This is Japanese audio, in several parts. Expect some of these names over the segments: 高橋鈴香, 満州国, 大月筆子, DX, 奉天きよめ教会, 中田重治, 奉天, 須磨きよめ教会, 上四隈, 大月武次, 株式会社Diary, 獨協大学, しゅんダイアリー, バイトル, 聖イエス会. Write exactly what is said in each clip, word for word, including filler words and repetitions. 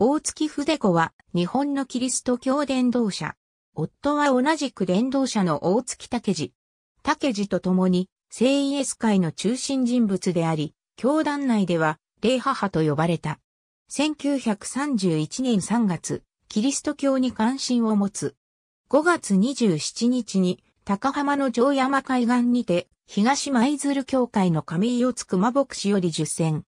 大月筆子は日本のキリスト教伝道者。夫は同じく伝道者の大月武次。武次と共に聖イエス会の中心人物であり、教団内では礼母と呼ばれた。せんきゅうひゃくさんじゅういちねんさんがつ、キリスト教に関心を持つ。ごがつにじゅうしちにちに高浜の城山海岸にて東舞鶴教会の上四隈牧師より受選。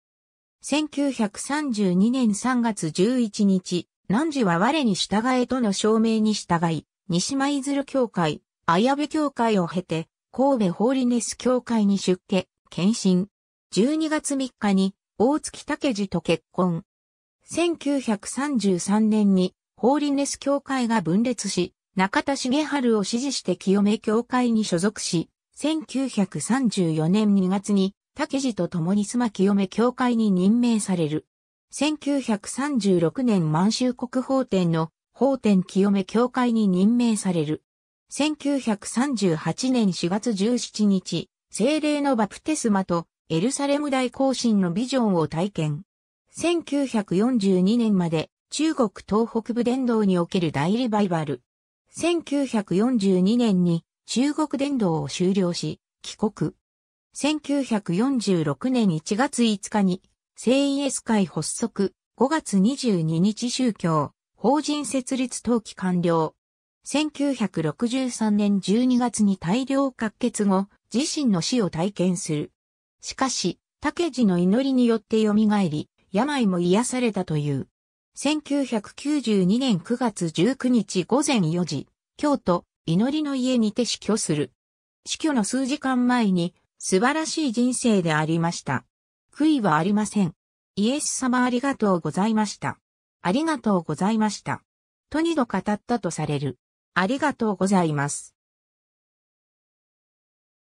せんきゅうひゃくさんじゅうにねんさんがつじゅういちにち、汝は我に従えとの証明に従い、西舞鶴教会、綾部教会を経て、神戸ホーリネス教会に出家、献身。じゅうにがつみっかに、大月武次と結婚。せんきゅうひゃくさんじゅうさんねんに、ホーリネス教会が分裂し、中田重治を支持して清め教会に所属し、せんきゅうひゃくさんじゅうよねんにがつに、武次と共に須磨清め教会に任命される。せんきゅうひゃくさんじゅうろくねん満州国奉天の奉天清め教会に任命される。せんきゅうひゃくさんじゅうはちねんしがつじゅうしちにち、聖霊のバプテスマとエルサレム大行進のビジョンを体験。せんきゅうひゃくよんじゅうにねんまで中国東北部伝道における大リバイバル。せんきゅうひゃくよんじゅうにねんに中国伝道を終了し、帰国。せんきゅうひゃくよんじゅうろくねんいちがついつかに聖イエス会発足。ごがつにじゅうににち宗教、法人設立登記完了。せんきゅうひゃくろくじゅうさんねんじゅうにがつに大量喀血後、自身の死を体験する。しかし、武次の祈りによって蘇り、病も癒されたという。せんきゅうひゃくきゅうじゅうにねんくがつじゅうくにち午前よじ、京都、祈りの家にて死去する。死去の数時間前に、素晴らしい人生でありました。悔いはありません。イエス様ありがとうございました。ありがとうございました。とにど語ったとされる。ありがとうございます。